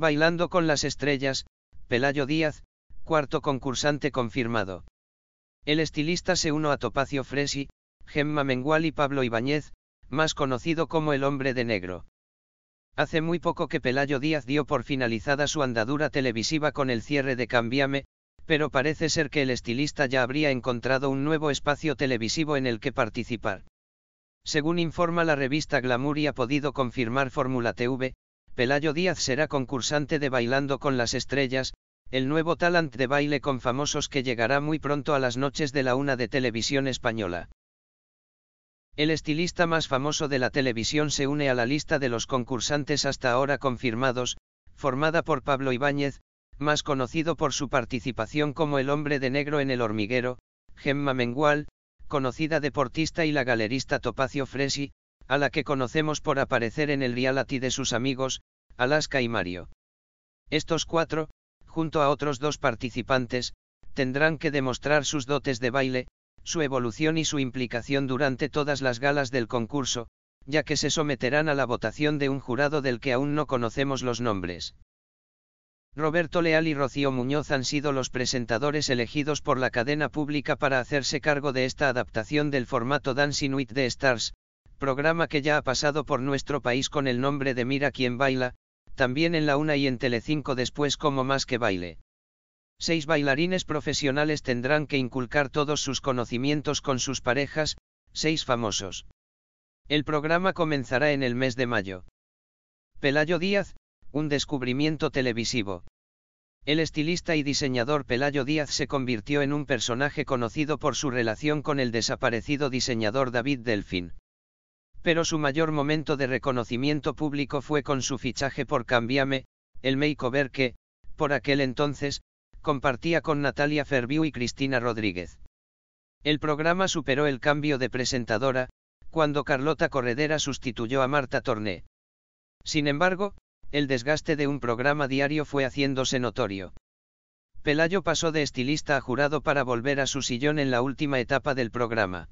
Bailando con las estrellas, Pelayo Díaz, cuarto concursante confirmado. El estilista se unió a Topacio Fresi, Gemma Mengual y Pablo Ibáñez, más conocido como El hombre de negro. Hace muy poco que Pelayo Díaz dio por finalizada su andadura televisiva con el cierre de Cámbiame, pero parece ser que el estilista ya habría encontrado un nuevo espacio televisivo en el que participar. Según informa la revista Glamour y ha podido confirmar Fórmula TV, Pelayo Díaz será concursante de Bailando con las estrellas, el nuevo talent de baile con famosos que llegará muy pronto a las noches de la una de Televisión Española. El estilista más famoso de la televisión se une a la lista de los concursantes hasta ahora confirmados, formada por Pablo Ibáñez, más conocido por su participación como El hombre de negro en El hormiguero, Gemma Mengual, conocida deportista, y la galerista Topacio Fresi, a la que conocemos por aparecer en el reality de sus amigos, Alaska y Mario. Estos cuatro, junto a otros dos participantes, tendrán que demostrar sus dotes de baile, su evolución y su implicación durante todas las galas del concurso, ya que se someterán a la votación de un jurado del que aún no conocemos los nombres. Roberto Leal y Rocío Muñoz han sido los presentadores elegidos por la cadena pública para hacerse cargo de esta adaptación del formato Dancing with the Stars, programa que ya ha pasado por nuestro país con el nombre de Mira quien baila, también en la una y en Telecinco después como Más que baile. 6 bailarines profesionales tendrán que inculcar todos sus conocimientos con sus parejas, 6 famosos. El programa comenzará en el mes de mayo. Pelayo Díaz, un descubrimiento televisivo. El estilista y diseñador Pelayo Díaz se convirtió en un personaje conocido por su relación con el desaparecido diseñador David Delfín. Pero su mayor momento de reconocimiento público fue con su fichaje por Cámbiame, el makeover que, por aquel entonces, compartía con Natalia Ferviu y Cristina Rodríguez. El programa superó el cambio de presentadora, cuando Carlota Corredera sustituyó a Marta Torné. Sin embargo, el desgaste de un programa diario fue haciéndose notorio. Pelayo pasó de estilista a jurado para volver a su sillón en la última etapa del programa.